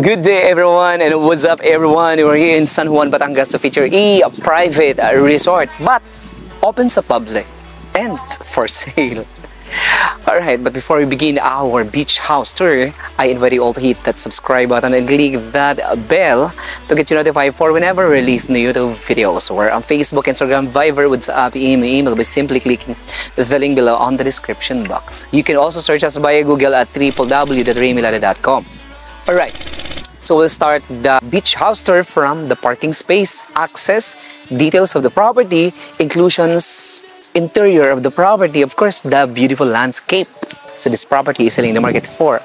Good day everyone, and what's up everyone? We're here in San Juan Batangas to feature a private resort but open to public and for sale. Alright, but before we begin our beach house tour, I invite you all to hit that subscribe button and click that bell to get you notified for whenever we release new YouTube videos. We're on Facebook, Instagram, Viber, WhatsApp, email by simply clicking the link below on the description box. You can also search us via Google at www.reymillada.com. Alright, so we'll start the beach house tour from the parking space, access, details of the property, inclusions, interior of the property, of course, the beautiful landscape. So this property is selling in the market for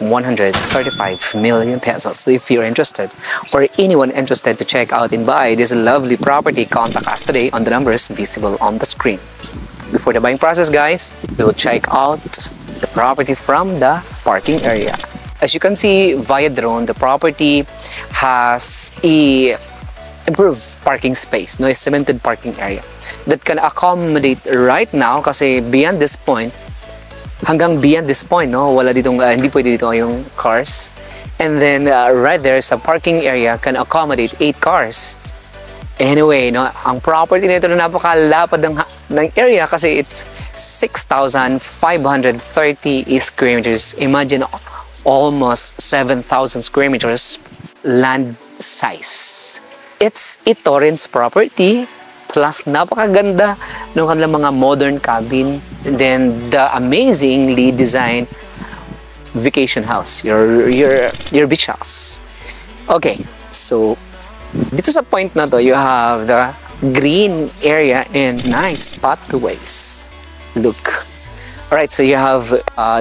135 million pesos. So if you're interested or anyone interested to check out and buy this lovely property, contact us today on the numbers visible on the screen. Before the buying process, guys, we will check out the property from the parking area. As you can see via drone, the property has a improved parking space, no, a cemented parking area that can accommodate right now kasi beyond this point, hanggang beyond this point, no, wala ditong, hindi pwede dito yung cars. And then right there sa parking area can accommodate 8 cars. Anyway, no, ang property nito na napakalapad ng area kasi it's 6,530 square meters. Imagine almost 7,000 square meters land size. It's a Torrens property, plus napakaganda ng kanilang mga modern cabin, and then the amazingly designed vacation house, your beach house. Okay, so dito sa point na to, you have the green area and nice pathways. Look. Alright, so you have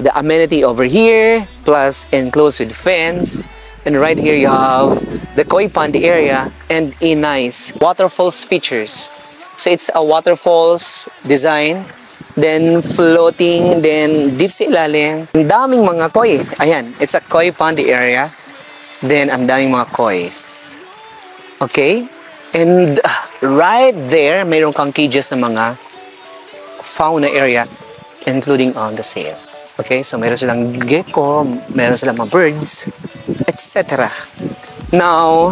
the amenity over here, plus enclosed with fence. And right here you have the koi pond area and a nice waterfalls features. So it's a waterfalls design, then floating, then dito sa ilalim, ang daming mga koi. Ayan, it's a koi pond area, then ang daming mga kois. Okay, and right there mayroon kang cages na mga fauna area including on the sail. Okay, so meron silang gecko, meron silang mga birds, etc. Now,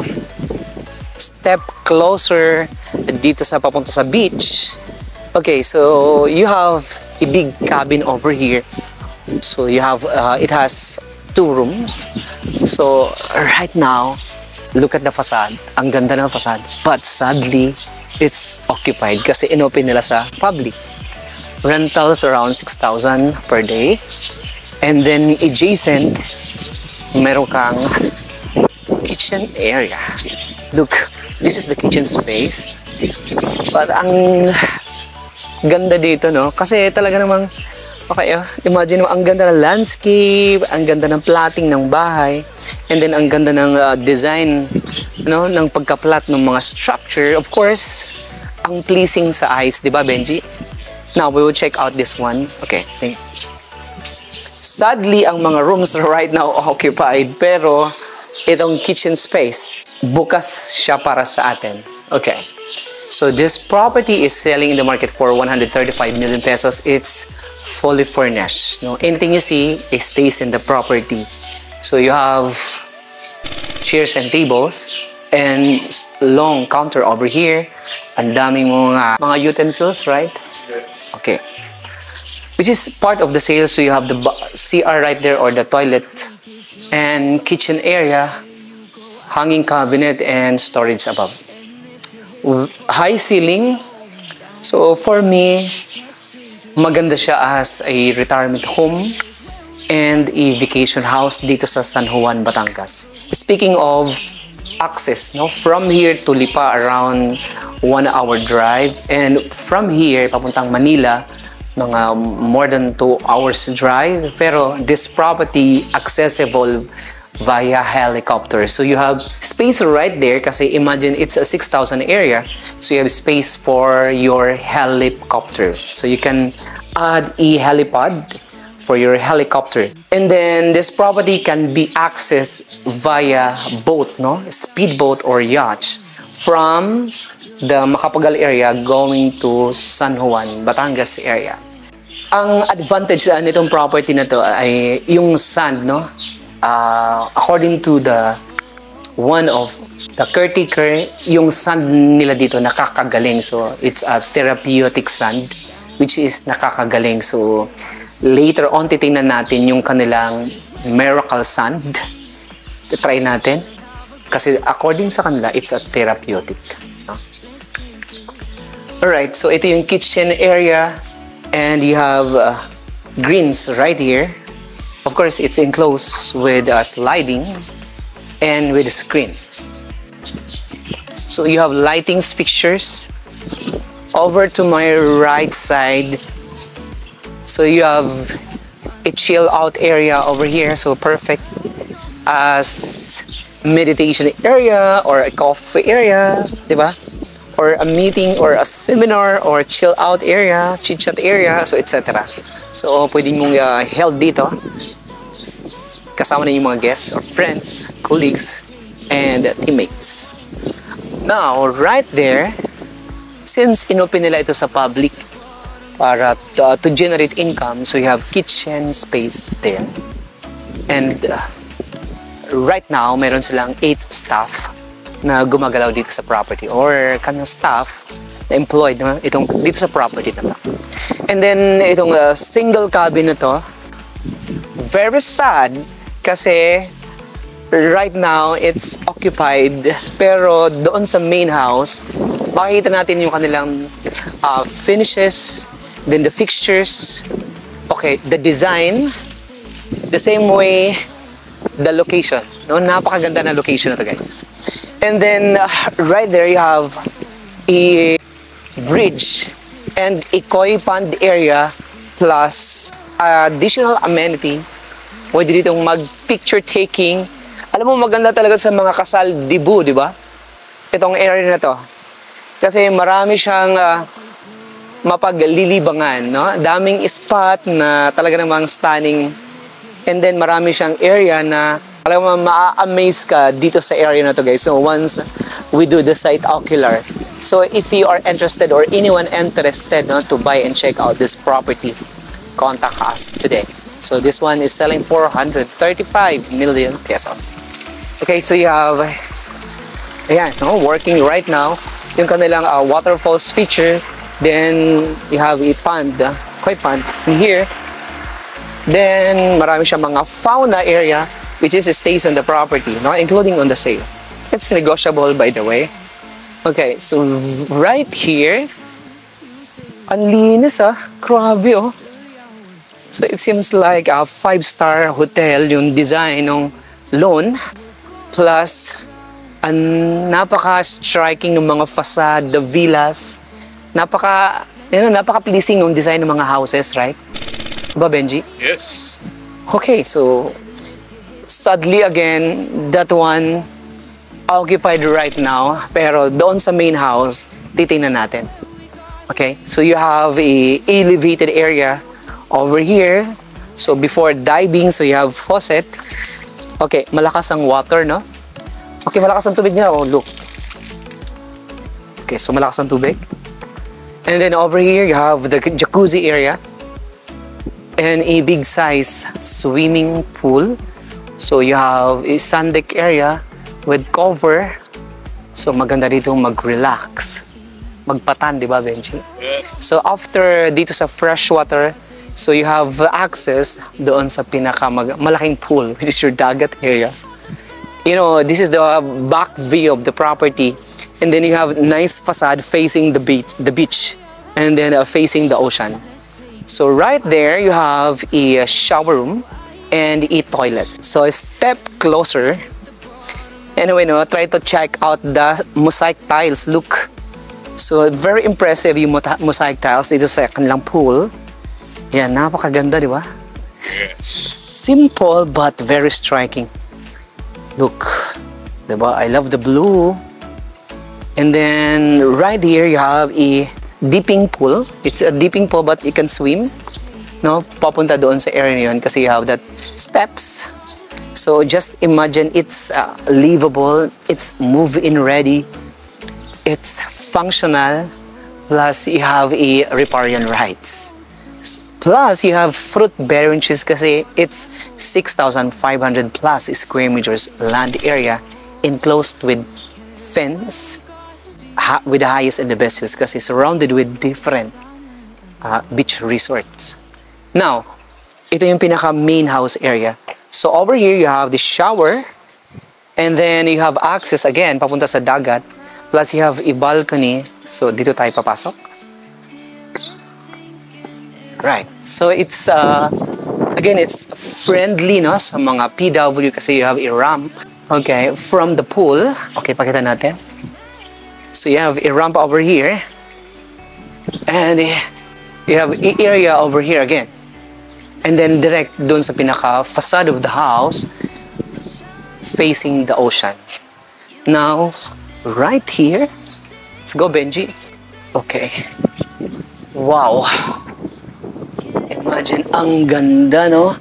step closer dito sa papunta sa beach. Okay, so you have a big cabin over here. So you have, it has 2 rooms. So right now, look at the facade. Ang ganda ng facade. But sadly, it's occupied kasi inopen nila sa public. Rentals around 6,000 per day, and then adjacent meron kang kitchen area. Look, this is the kitchen space, but ang ganda dito, no, kasi talaga namang okay, imagine mo, ang ganda ng landscape, ang ganda ng plating ng bahay, and then ang ganda ng design, no, ng pagkaplat ng mga structure, of course ang pleasing sa eyes, di ba, Benji? Now, we will check out this one. Okay, thank you. Sadly, ang mga rooms right now occupied, pero itong kitchen space, bukas siya para sa atin. Okay, so this property is selling in the market for 135 million pesos. It's fully furnished. No, anything you see, it stays in the property. So you have chairs and tables, and long counter over here. Ang daming mga utensils, right? Yes. Okay. Which is part of the sale, so you have the CR right there or the toilet and kitchen area, hanging cabinet and storage above. High ceiling. So for me, maganda siya as a retirement home and a vacation house dito sa San Juan, Batangas. Speaking of access, no, from here to Lipa around 1 hour drive, and from here papuntang Manila mga more than 2 hours drive, pero this property accessible via helicopter. So you have space right there kasi imagine it's a 6,000 area, so you have space for your helicopter, so you can add a helipad for your helicopter. And then this property can be accessed via boat, no, speedboat or yacht from the Macapagal area going to San Juan, Batangas area. Ang advantage nitong property na to ay yung sand, no, according to the one of the caretaker, yung sand nila dito nakakagaling. So it's a therapeutic sand which is nakakagaling. So later on titingnan natin yung kanilang miracle sand. Try natin. Kasi according sa kanila, it's a therapeutic. No? Alright, so ito yung kitchen area and you have greens right here. Of course, it's enclosed with sliding and with a screen. So you have lighting fixtures. Over to my right side, so you have a chill out area over here, so perfect as meditation area or a coffee area, diba? Or a meeting or a seminar or chill out area, chit chat area, so etc. So pwede mong held dito kasama na yung mga guests or friends, colleagues, and teammates. Now, right there, since inopen nila ito sa public para to generate income, so you have kitchen space there. And right now, meron silang 8 staff na gumagalaw dito sa property or kanyang staff na employed naman itong dito sa property naman. And then, itong single cabin na to, very sad kasi right now it's occupied, pero doon sa main house makikita natin yung kanilang finishes, then the fixtures, okay, the design, the same way the location, no? Napakaganda na location na to, guys. And then right there you have a bridge and a koi pond area plus additional amenity. Pwede ditong mag picture taking. Alam mo, maganda talaga sa mga kasal dibu, di ba? Itong area na to. Kasi marami siyang mapaglilibangan, no? Daming spot na talaga namang stunning. And then marami siyang area na talagang ma-amaze ka dito sa area na to, guys. So once we do the site ocular. So if you are interested or anyone interested, no, to buy and check out this property, contact us today. So this one is selling 435 million pesos. Okay, so you have, ayan, no, working right now, yung kanilang waterfalls feature. Then you have a pond, koi pond in here. Then marami siyang mga fauna area which is stays on the property, no, including on the sale. It's negotiable, by the way. Okay, so right here, ang linis, ah, grabe, oh. So it seems like a 5-star hotel yung design ng lawn, plus ang napaka-striking ng mga facade, the villas, napaka-pleasing ng design ng mga houses, right? Ba, Benji? Yes. Okay, so sadly again, that one occupied right now, pero doon sa main house, titingnan natin. Okay, so you have a elevated area over here. So before diving, so you have faucet. Okay, malakas ang water, no? Okay, malakas ang tubig niya. Oh, look. Okay, so malakas ang tubig. And then over here, you have the jacuzzi area and a big size swimming pool. So you have a sun deck area with cover. So maganda dito mag-relax. Magpatan, di ba, Benji? Yes. So after dito sa fresh water, so you have access doon sa malaking pool, which is your dagat area. You know, this is the back view of the property. And then you have nice facade facing the beach and then facing the ocean. So right there, you have a shower room and a toilet. So a step closer. Anyway, no, try to check out the mosaic tiles. Look. So very impressive yung mosaic tiles dito sa kanilang pool. Yan, napakaganda, di ba? Yes. Simple but very striking. Look, di ba? I love the blue. And then right here you have a dipping pool. It's a dipping pool but you can swim. No, papunta doon sa area niyon kasi you have that steps. So just imagine it's livable, it's move-in ready, it's functional, plus you have a riparian rights. Plus, you have fruit bearing trees kasi it's 6,500 plus square meters land area enclosed with fence with the highest and the best views kasi surrounded with different beach resorts. Now, ito yung pinaka main house area. So over here, you have the shower and then you have access again papunta sa dagat. Plus, you have a balcony. So, dito tayo papasok. Right. So, it's, again, it's friendly, no? Sa mga PW kasi you have a ramp. Okay. From the pool. Okay, pakita natin. So, you have a ramp over here. And you have an area over here again. And then, direct dun sa pinaka-facade of the house facing the ocean. Now, right here. Let's go, Benji. Okay. Wow. Imagine, ang ganda, no?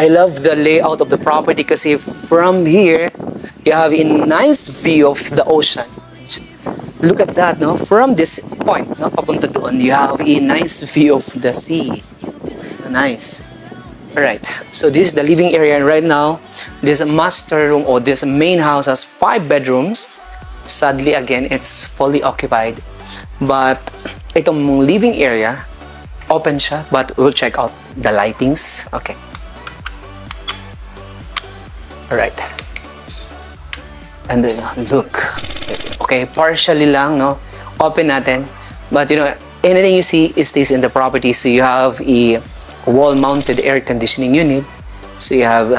I love the layout of the property kasi from here, you have a nice view of the ocean. Look at that, no? From this point, no? Papunta doon, you have a nice view of the sea. Nice. Alright, so this is the living area right now. This master room or this main house has 5 bedrooms. Sadly, again, it's fully occupied. But itong living area, open siya, but we'll check out the lightings. Okay. Alright. And then, look. Okay, partially lang, no? Open natin. But, you know, anything you see is this in the property. So, you have a wall-mounted air conditioning unit. So, you have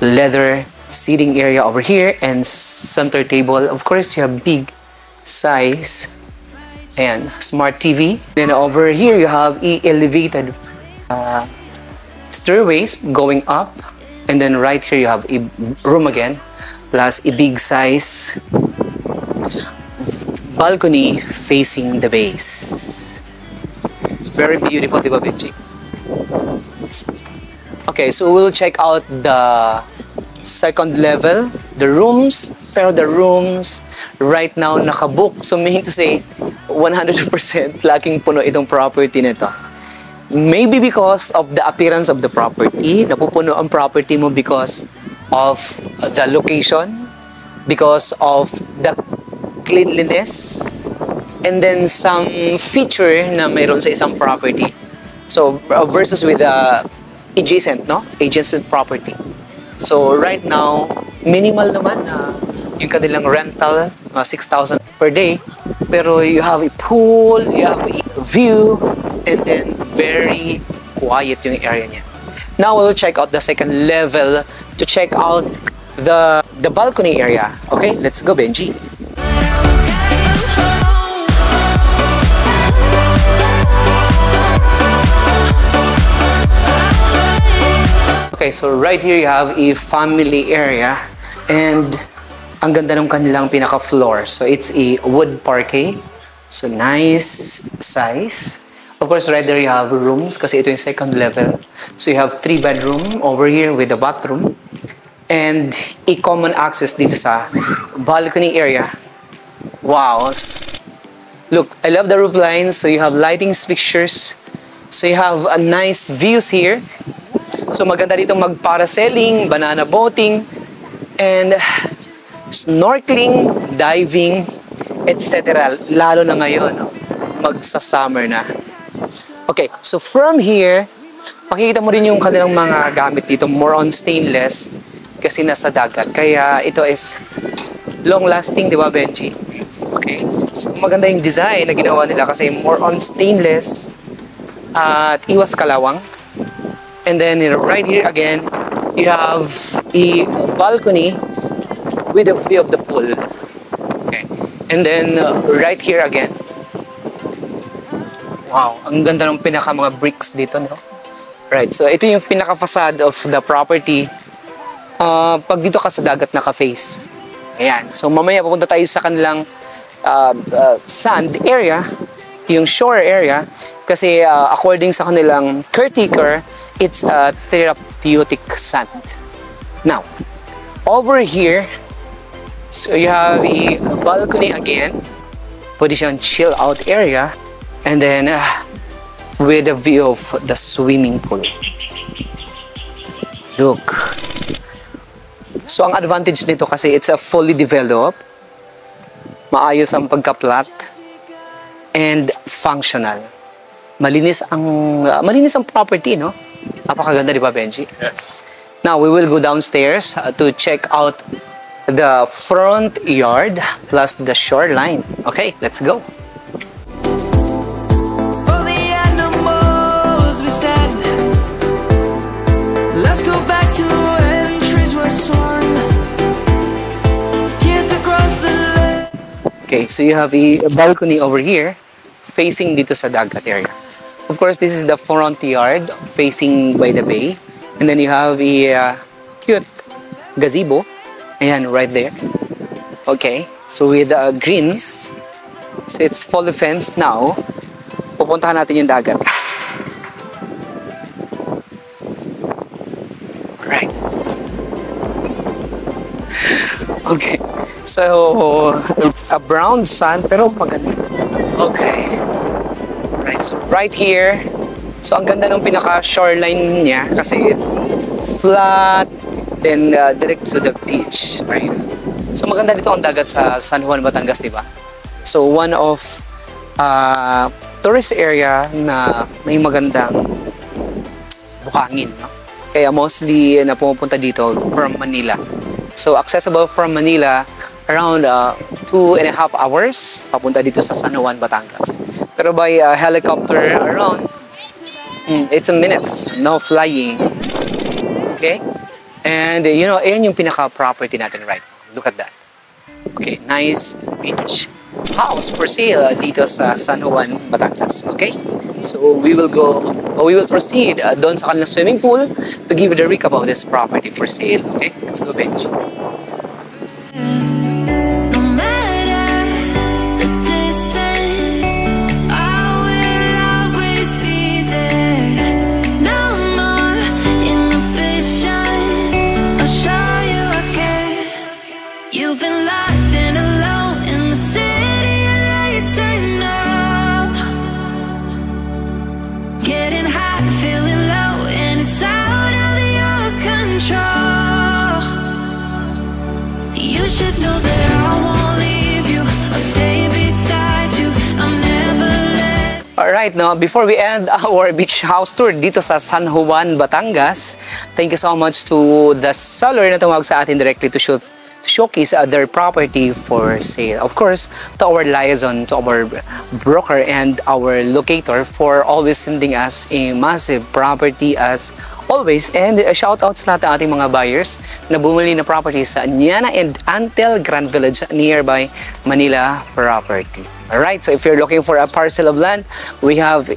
leather seating area over here and center table. Of course, you have big size and smart TV. Then over here, you have elevated stairways going up, and then right here you have a room again, plus a big size balcony facing the base. Very beautiful, diba, Benji? Okay, so we'll check out the second level, the rooms, pero the rooms right now nakabook. So mean to say, 100% laging puno itong property nito. Maybe because of the appearance of the property, napupuno ang property mo because of the location, because of the cleanliness, and then some feature na mayroon sa isang property. So versus with the adjacent, no? Adjacent property. So right now, minimal naman yung kanilang rental, 6,000 per day. Pero you have a pool, you have a view, and then very quiet yung area niya. Now we'll check out the second level to check out the balcony area. Okay, let's go, Benji. Okay, so right here you have a family area and ang ganda ng kanilang pinaka-floor. So it's a wood parquet. So nice size. Of course, right there you have rooms kasi ito yung second level. So you have 3 bedroom over here with a bathroom and a common access dito sa balcony area. Wow! Look, I love the roof lines. So you have lighting fixtures. So you have a nice views here. So maganda dito mag-parasailing, banana boating, and snorkeling, diving, etc. Lalo na ngayon, no? Magsa-summer na. Okay, so from here, makikita mo rin yung kanilang mga gamit dito, more on stainless, kasi nasa dagat. Kaya ito is long-lasting, di ba, Benji? Okay, so maganda yung design na ginawa nila kasi more on stainless at iwas kalawang. And then right here again, you have a balcony with a view of the pool. Okay. And then right here again. Wow, ang ganda ng pinaka mga bricks dito, no? Right, so ito yung pinaka facade of the property. Pag dito ka sa dagat naka-face. Ayan, so mamaya pupunta tayo sa kanilang sand area, yung shore area. Kasi according sa kanilang caretaker, it's a therapeutic sand. Now, over here, so you have a balcony again. Pwede siyang chill out area. And then, with a view of the swimming pool. Look. So ang advantage nito kasi it's a fully developed, maayos ang pagka-plot, and functional. Malinis ang property, no? Napakaganda, di ba, Benji? Yes. Now, we will go downstairs to check out the front yard plus the shoreline. Okay, let's go. Let's go back to when trees were sown. Kids across the lake. Okay, so you have a balcony over here facing dito sa dagat area. Of course, this is the front yard facing by the bay. And then you have a cute gazebo. Ayan, right there. Okay, so with greens. So it's fully fenced now. Pupuntahan natin yung dagat. Right. Okay. So it's a brown sand pero maganda. Okay. Right. So right here. So ang ganda ng pinaka shoreline niya kasi it's flat then direct to the beach, right? So maganda dito ang dagat sa San Juan Batangas, 'di ba? So one of tourist area na may magandang buhangin, no? Kaya mostly na pumupunta dito from Manila. So accessible from Manila around 2.5 hours papunta dito sa San Juan, Batangas. Pero by helicopter around 8 minutes, no flying. Okay? And you know, ayan yung pinaka-property natin right now. Look at that. Okay, nice beach house for sale dito sa San Juan, Batangas. Okay? So we will proceed doon sa kanilang swimming pool to give the recap of this property for sale. Okay, let's go, Benji. Alright, now before we end our beach house tour dito sa San Juan, Batangas, thank you so much to the seller na tumawag sa atin directly to showcase their property for sale. Of course, to our liaison, to our broker and our locator for always sending us a massive property as always. And shout out sa lahat ating mga buyers na bumili na property sa Anyana and Antel Grand Village nearby Manila property. Alright, so if you're looking for a parcel of land, we have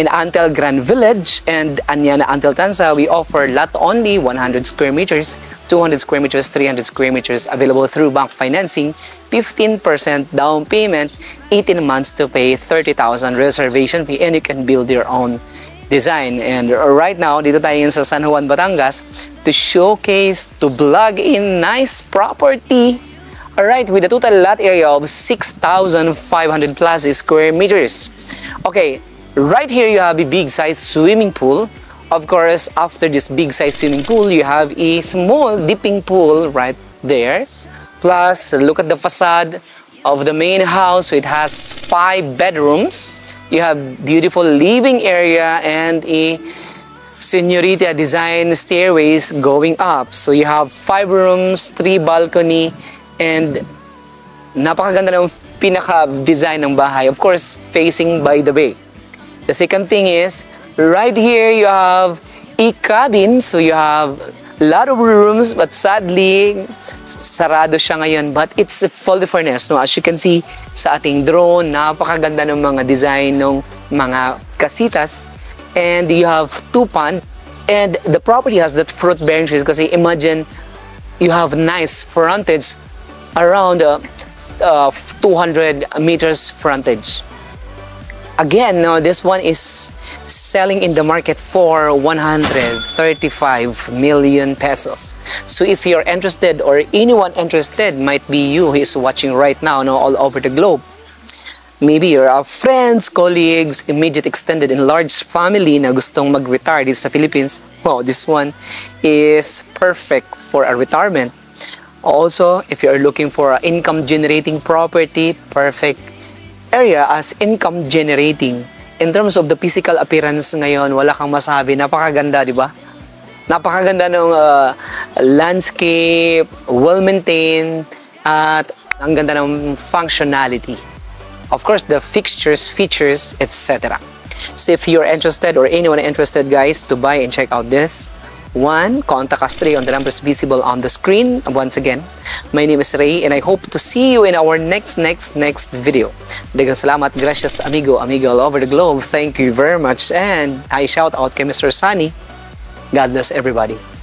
in Antel Grand Village and Anyana Antel Tansa, we offer lot only 100 square meters, 200 square meters, 300 square meters available through bank financing, 15% down payment, 18 months to pay, 30,000 reservation fee, and you can build your own design. And right now, dito tayo sa San Juan, Batangas to showcase, to plug in nice property. Alright, with a total lot area of 6,500 plus square meters. Okay, right here you have a big size swimming pool. Of course, after this big size swimming pool, you have a small dipping pool right there. Plus, look at the facade of the main house. It has 5 bedrooms. You have beautiful living area and a senorita design stairways going up. So you have 5 rooms, 3 balcony. And napakaganda ng pinaka-design ng bahay. Of course, facing by the bay. The second thing is, right here you have a cabin. So you have a lot of rooms, but sadly, sarado siya ngayon. But it's fully furnished. No? As you can see sa ating drone, napakaganda ng mga design ng mga kasitas. And you have 2 ponds. And the property has that fruit-bearing trees. Kasi imagine, you have nice frontage. Around 200 meters frontage. Again, now this one is selling in the market for 135 million pesos. So if you're interested or anyone interested, might be you who is watching right now, no, all over the globe. Maybe you're our friends, colleagues, immediate, extended, and large family na gustong mag-retire dito sa Philippines. Wow, this one is perfect for a retirement. Also, if you're looking for an income-generating property, perfect area as income-generating. In terms of the physical appearance ngayon, wala kang masabi. Napakaganda, di ba? Napakaganda ng landscape, well-maintained, at ang ganda ng functionality. Of course, the fixtures, features, etc. So if you're interested or anyone interested, guys, to buy and check out this one, contact us today on the numbers visible on the screen. Once again, my name is Rey, and I hope to see you in our next video. Dagang salamat, gracias, amigo, amiga all over the globe. Thank you very much, and I shout out kay Mr. Sunny. God bless everybody.